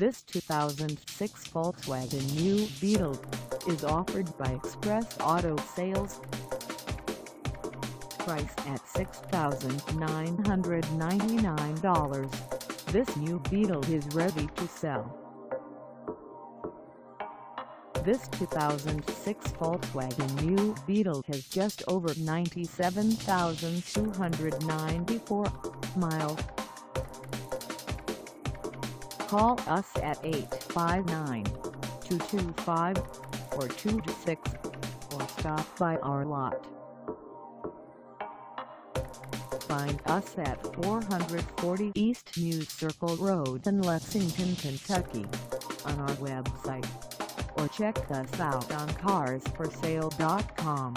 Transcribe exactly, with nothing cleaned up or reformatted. This two thousand six Volkswagen New Beetle is offered by Express Auto Sales. Price at six thousand nine hundred ninety-nine dollars, this New Beetle is ready to sell. This two thousand six Volkswagen New Beetle has just over ninety-seven thousand two hundred ninety-four miles. Call us at eight five nine, two two five, four two two six or stop by our lot. Find us at four forty East New Circle Road in Lexington, Kentucky on our website, or check us out on cars for sale dot com.